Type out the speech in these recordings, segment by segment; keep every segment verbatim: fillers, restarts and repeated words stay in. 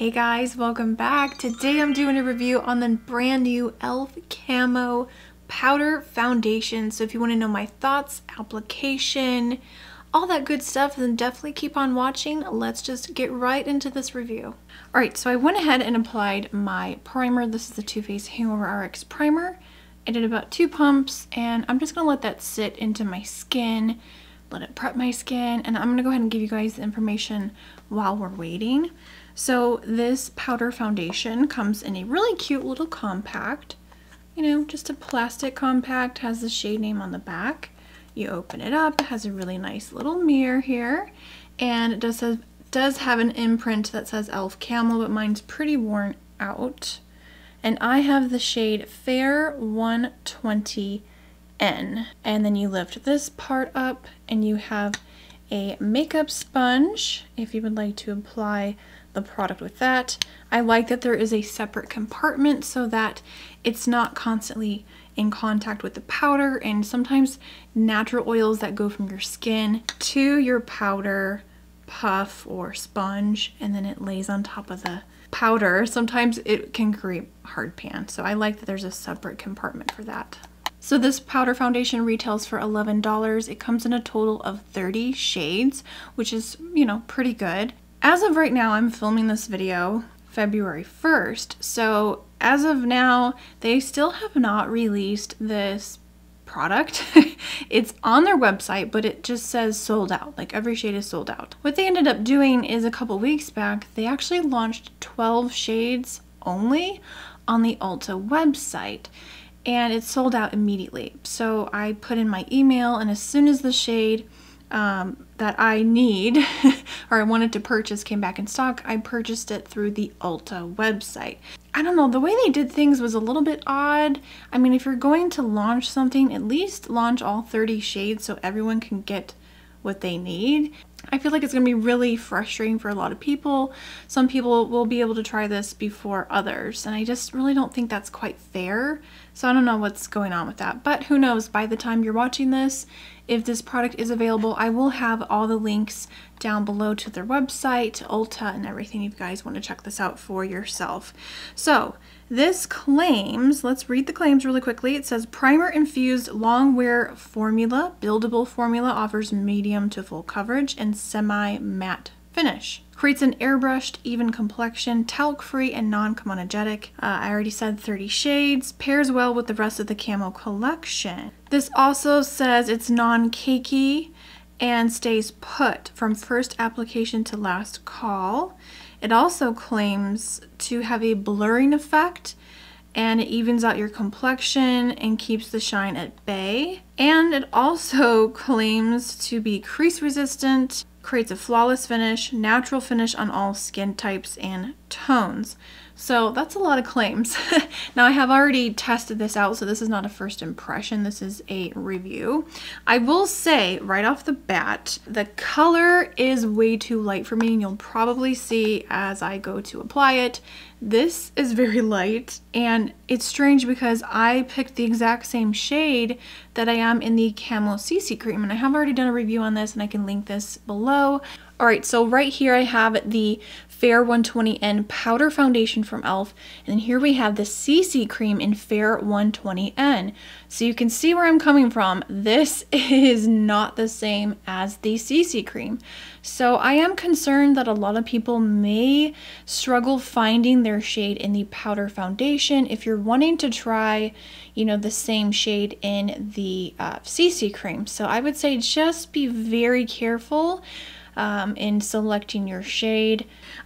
Hey guys, welcome back. Today I'm doing a review on the brand new e l f. Camo Powder Foundation. So if you want to know my thoughts, application, all that good stuff, then definitely keep on watching. Let's just get right into this review. All right, so I went ahead and applied my primer. This is the Too Faced Hangover R X primer. I did about two pumps and I'm just going to let that sit into my skin, let it prep my skin, and I'm going to go ahead and give you guys the information while we're waiting. So this powder foundation comes in a really cute little compact, you know, just a plastic compact, has the shade name on the back. You open it up, it has a really nice little mirror here, and it does have, does have an imprint that says e l f. Camo, but mine's pretty worn out. And I have the shade Fair one twenty N. And then you lift this part up and you have a makeup sponge if you would like to apply the product with that. I like that there is a separate compartment so that it's not constantly in contact with the powder, and sometimes natural oils that go from your skin to your powder puff or sponge and then it lays on top of the powder, sometimes it can create hard pan. So I like that there's a separate compartment for that. So this powder foundation retails for eleven dollars. It comes in a total of thirty shades, which is, you know, pretty good. As of right now, I'm filming this video February first, so as of now, they still have not released this product. It's on their website, but it just says sold out, like every shade is sold out. What they ended up doing is a couple weeks back, they actually launched twelve shades only on the Ulta website, and it sold out immediately. So I put in my email, and as soon as the shade Um, that I need or I wanted to purchase came back in stock, I purchased it through the Ulta website. I don't know, the way they did things was a little bit odd. I mean, if you're going to launch something, at least launch all thirty shades so everyone can get what they need. I feel like it's gonna be really frustrating for a lot of people. Some people will be able to try this before others, and I just really don't think that's quite fair. So I don't know what's going on with that, but who knows, by the time you're watching this, if this product is available, I will have all the links down below to their website, to Ulta, and everything if you guys want to check this out for yourself. So this claims, let's read the claims really quickly. It says primer infused long wear formula, buildable formula, offers medium to full coverage and semi matte finish. Creates an airbrushed, even complexion, talc-free and non-comedogenic. Uh, I already said thirty shades. Pairs well with the rest of the Camo collection. This also says it's non-cakey and stays put from first application to last call. It also claims to have a blurring effect, and it evens out your complexion and keeps the shine at bay. And it also claims to be crease resistant, creates a flawless finish, natural finish on all skin types and tones. So that's a lot of claims. Now I have already tested this out, so this is not a first impression, this is a review. I will say right off the bat, the color is way too light for me, and you'll probably see as I go to apply it. This is very light, and it's strange because I picked the exact same shade that I am in the Camo C C cream, and I have already done a review on this and I can link this below. All right, so right here I have the Fair one twenty N powder foundation from e l f, and here we have the C C cream in Fair one twenty N. So you can see where I'm coming from. This is not the same as the C C cream. So I am concerned that a lot of people may struggle finding their shade in the powder foundation if you're wanting to try, you know, the same shade in the uh, C C cream. So I would say just be very careful Um, in selecting your shade.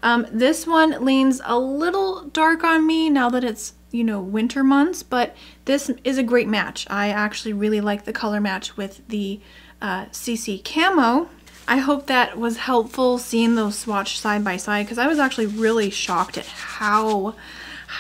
Um, this one leans a little dark on me now that it's, you know, winter months, but this is a great match. I actually really like the color match with the uh, C C Camo. I hope that was helpful seeing those swatched side by side, because I was actually really shocked at how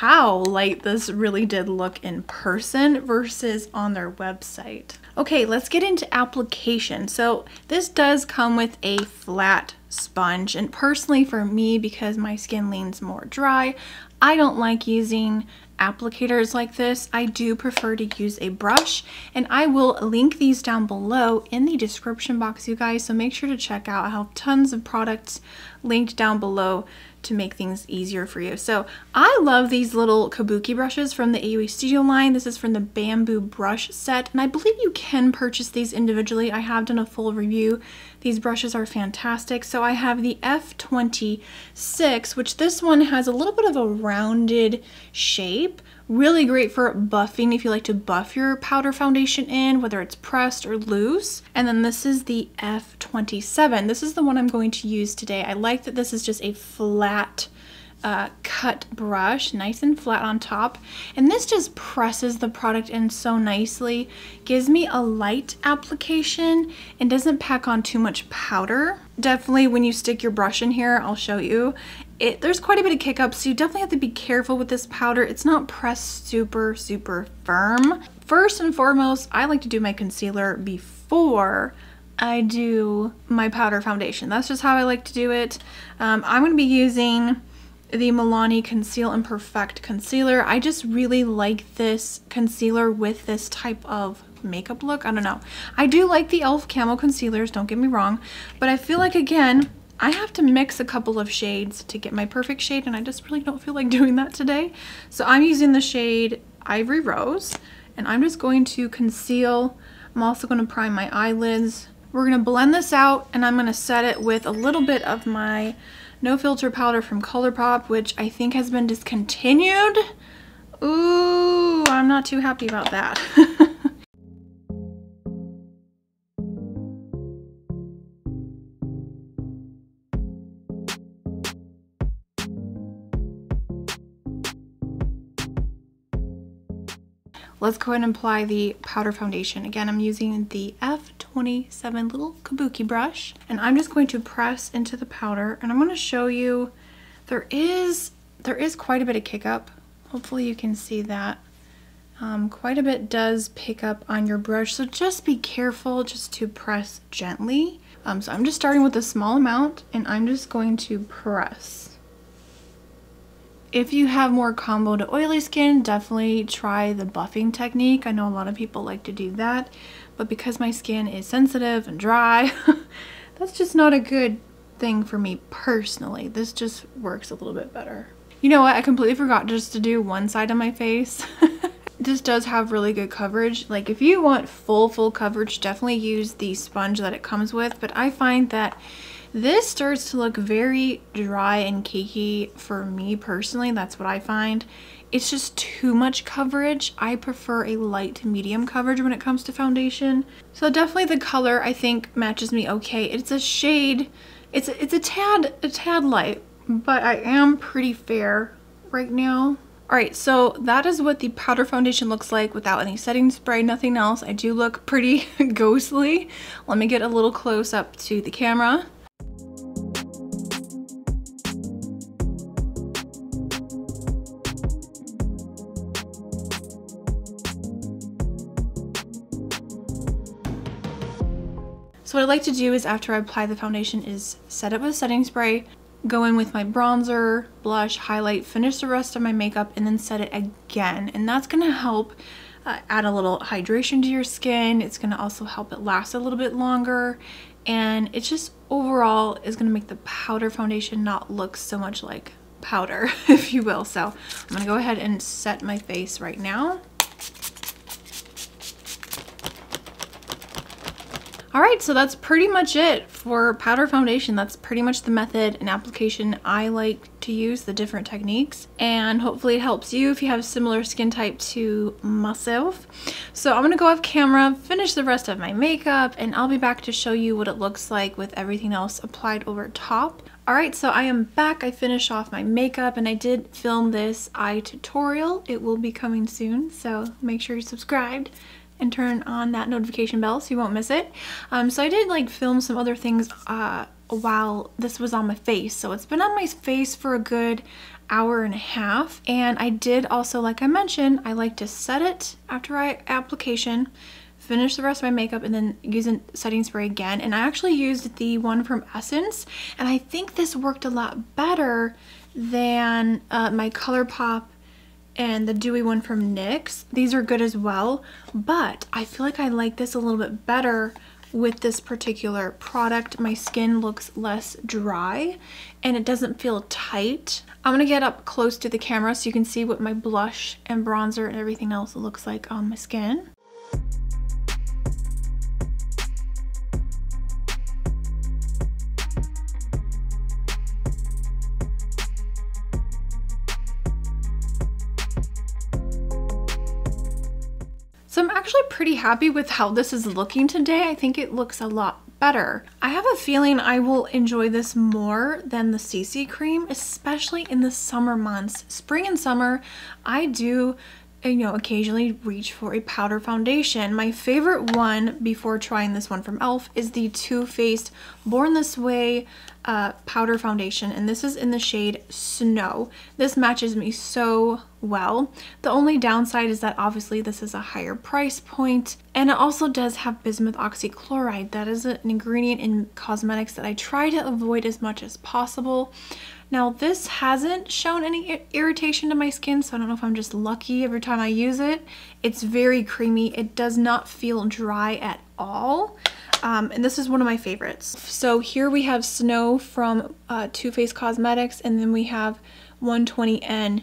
how light this really did look in person versus on their website. Okay, let's get into application. So this does come with a flat sponge. And personally for me, because my skin leans more dry, I don't like using applicators like this. I do prefer to use a brush, and I will link these down below in the description box, you guys, so make sure to check out. I have tons of products linked down below to make things easier for you. So I love these little kabuki brushes from the A O A Studio line. This is from the bamboo brush set, and I believe you can purchase these individually. I have done a full review. These brushes are fantastic. So I have the F twenty-six, which this one has a little bit of a rounded shape. Really great for buffing if you like to buff your powder foundation in, whether it's pressed or loose. And then this is the F twenty-seven. This is the one I'm going to use today. I like that this is just a flat uh, cut brush, nice and flat on top. And this just presses the product in so nicely, gives me a light application and doesn't pack on too much powder. Definitely when you stick your brush in here, I'll show you, it, there's quite a bit of kick up, so you definitely have to be careful with this powder. It's not pressed super, super firm. First and foremost, I like to do my concealer before I do my powder foundation. That's just how I like to do it. Um, I'm going to be using the Milani Conceal and Perfect Concealer. I just really like this concealer with this type of makeup look. I don't know. I do like the e l f. Camo concealers, don't get me wrong, but I feel like, again, I have to mix a couple of shades to get my perfect shade, and I just really don't feel like doing that today. So I'm using the shade Ivory Rose, and I'm just going to conceal. I'm also going to prime my eyelids. We're going to blend this out, and I'm going to set it with a little bit of my No Filter powder from ColourPop, which I think has been discontinued. Ooh, I'm not too happy about that. Let's go ahead and apply the powder foundation. Again, I'm using the F twenty-seven little kabuki brush, and I'm just going to press into the powder, and I'm going to show you there is there is quite a bit of kick up. Hopefully you can see that. Um, quite a bit does pick up on your brush, so just be careful just to press gently. Um, so I'm just starting with a small amount, and I'm just going to press. If you have more combo to oily skin, definitely try the buffing technique. I know a lot of people like to do that, but because my skin is sensitive and dry, that's just not a good thing for me personally. This just works a little bit better. You know what? I completely forgot just to do one side of my face. This does have really good coverage. Like if you want full, full coverage, definitely use the sponge that it comes with, but I find that this starts to look very dry and cakey for me personally. That's what I find. It's just too much coverage. I prefer a light to medium coverage when it comes to foundation. So definitely the color I think matches me okay. It's a shade. It's a, it's a tad a tad light, but I am pretty fair right now. All right, so that is what the powder foundation looks like without any setting spray, nothing else. I do look pretty ghostly. Let me get a little close up to the camera. So what I like to do is after I apply the foundation is set it with setting spray, go in with my bronzer, blush, highlight, finish the rest of my makeup, and then set it again. And that's going to help uh, add a little hydration to your skin. It's going to also help it last a little bit longer. And it just overall is going to make the powder foundation not look so much like powder, if you will. So I'm going to go ahead and set my face right now. All right, so that's pretty much it for powder foundation. That's pretty much the method and application I like to use, the different techniques, and hopefully it helps you if you have a similar skin type to myself. So I'm gonna go off camera, finish the rest of my makeup, and I'll be back to show you what it looks like with everything else applied over top. All right, so I am back. I finished off my makeup, and I did film this eye tutorial. It will be coming soon, so make sure you're subscribed and turn on that notification bell so you won't miss it. Um, so I did like film some other things uh, while this was on my face. So it's been on my face for a good hour and a half. And I did also, like I mentioned, I like to set it after I application, finish the rest of my makeup and then use a setting spray again. And I actually used the one from Essence, and I think this worked a lot better than uh, my ColourPop and the dewy one from NYX. These are good as well, but I feel like I like this a little bit better with this particular product. My skin looks less dry and it doesn't feel tight. I'm gonna get up close to the camera so you can see what my blush and bronzer and everything else looks like on my skin. So I'm actually pretty happy with how this is looking today. I think it looks a lot better. I have a feeling I will enjoy this more than the C C cream, especially in the summer months. Spring and summer, I do, you know, occasionally reach for a powder foundation. My favorite one before trying this one from e l f is the Too Faced Born This Way uh, powder foundation, and this is in the shade Snow. This matches me so well. The only downside is that obviously this is a higher price point, and it also does have bismuth oxychloride. That is an ingredient in cosmetics that I try to avoid as much as possible. Now this hasn't shown any irritation to my skin, so I don't know if I'm just lucky every time I use it. It's very creamy. It does not feel dry at all. Um, and this is one of my favorites. So here we have Snow from uh, Too Faced Cosmetics, and then we have one twenty N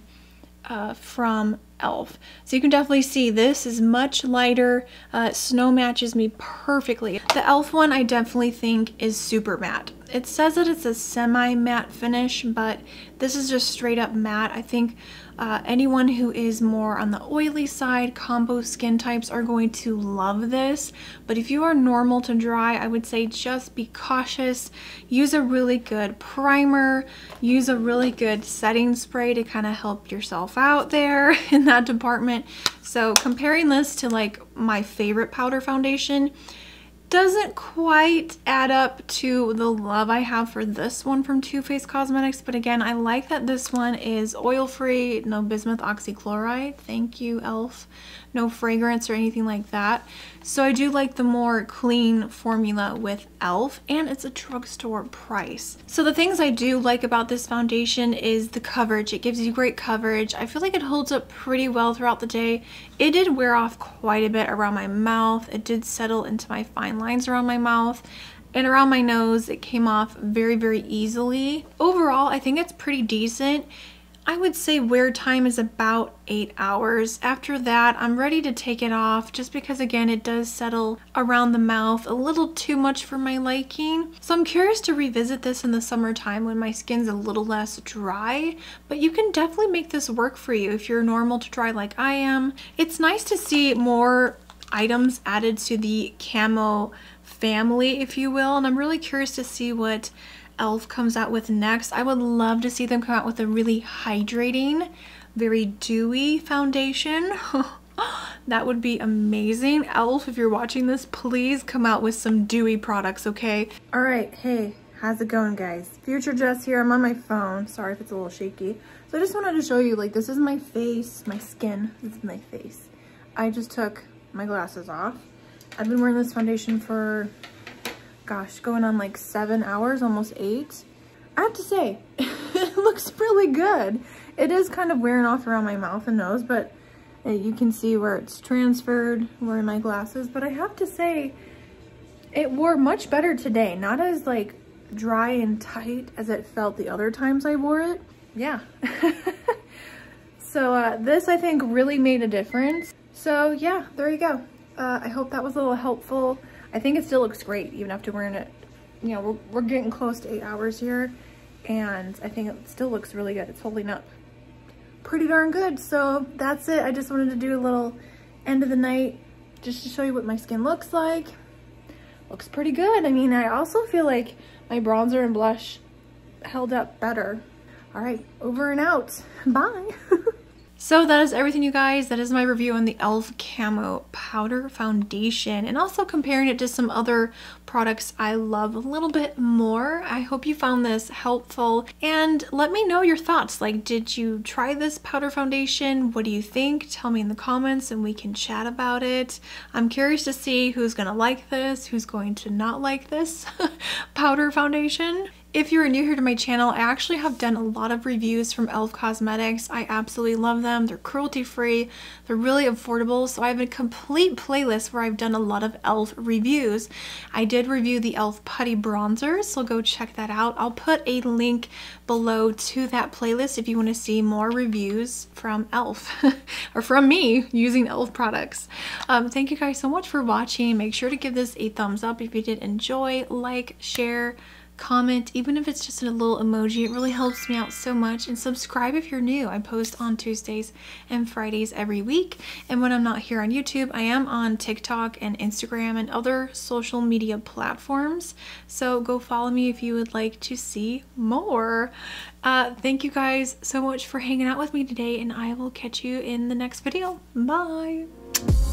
uh, from e l f. So you can definitely see this is much lighter. Uh, Snow matches me perfectly. The e l f one I definitely think is super matte. It says that it's a semi-matte finish, but this is just straight up matte. I think uh, anyone who is more on the oily side, combo skin types are going to love this. But if you are normal to dry, I would say just be cautious. Use a really good primer. Use a really good setting spray to kind of help yourself out there in that department. So comparing this to like my favorite powder foundation, doesn't quite add up to the love I have for this one from Too Faced Cosmetics, but again, I like that this one is oil-free, no bismuth oxychloride, thank you, e l f, no fragrance or anything like that. So I do like the more clean formula with e l f, and it's a drugstore price. So the things I do like about this foundation is the coverage. It gives you great coverage. I feel like it holds up pretty well throughout the day. It did wear off quite a bit around my mouth. It did settle into my fine lines around my mouth and around my nose. It came off very, very easily. Overall, I think it's pretty decent. I would say wear time is about eight hours. After that, I'm ready to take it off just because, again, it does settle around the mouth a little too much for my liking. So I'm curious to revisit this in the summertime when my skin's a little less dry, but you can definitely make this work for you if you're normal to dry like I am. It's nice to see more items added to the Camo family, if you will, and I'm really curious to see what e l f comes out with next. I would love to see them come out with a really hydrating, very dewy foundation. That would be amazing. e l f, if you're watching this, please come out with some dewy products, okay? All right, hey, how's it going, guys? Future Jess here. I'm on my phone. Sorry if it's a little shaky. So I just wanted to show you, like, this is my face, my skin. This is my face. I just took my glasses off. I've been wearing this foundation for, gosh, going on like seven hours, almost eight. I have to say, it looks really good. It is kind of wearing off around my mouth and nose, but you can see where it's transferred, where my glasses, but I have to say, it wore much better today. Not as like dry and tight as it felt the other times I wore it. Yeah. So uh, this, I think, really made a difference. So yeah, there you go. Uh, I hope that was a little helpful. I think it still looks great even after wearing it. You know, we're, we're getting close to eight hours here, and I think it still looks really good. It's holding up pretty darn good. So that's it. I just wanted to do a little end of the night just to show you what my skin looks like. Looks pretty good. I mean, I also feel like my bronzer and blush held up better. All right, over and out. Bye. So that is everything, you guys. That is my review on the e l f. Camo Powder Foundation, and also comparing it to some other products I love a little bit more. I hope you found this helpful, and let me know your thoughts. Like, did you try this powder foundation? What do you think? Tell me in the comments and we can chat about it. I'm curious to see who's gonna like this, who's going to not like this powder foundation. If you're new here to my channel, I actually have done a lot of reviews from e l f. Cosmetics. I absolutely love them. They're cruelty-free. They're really affordable. So I have a complete playlist where I've done a lot of e l f reviews. I did review the e l f. Putty Bronzer, so go check that out. I'll put a link below to that playlist if you want to see more reviews from e l f or from me using e l f products. Um, thank you guys so much for watching. Make sure to give this a thumbs up if you did enjoy, like, share, comment, even if it's just a little emoji. It really helps me out so much. And subscribe if you're new. I post on Tuesdays and Fridays every week, and when I'm not here on YouTube, I am on TikTok and Instagram and other social media platforms, so go follow me if you would like to see more. Uh, thank you guys so much for hanging out with me today, and I will catch you in the next video. Bye.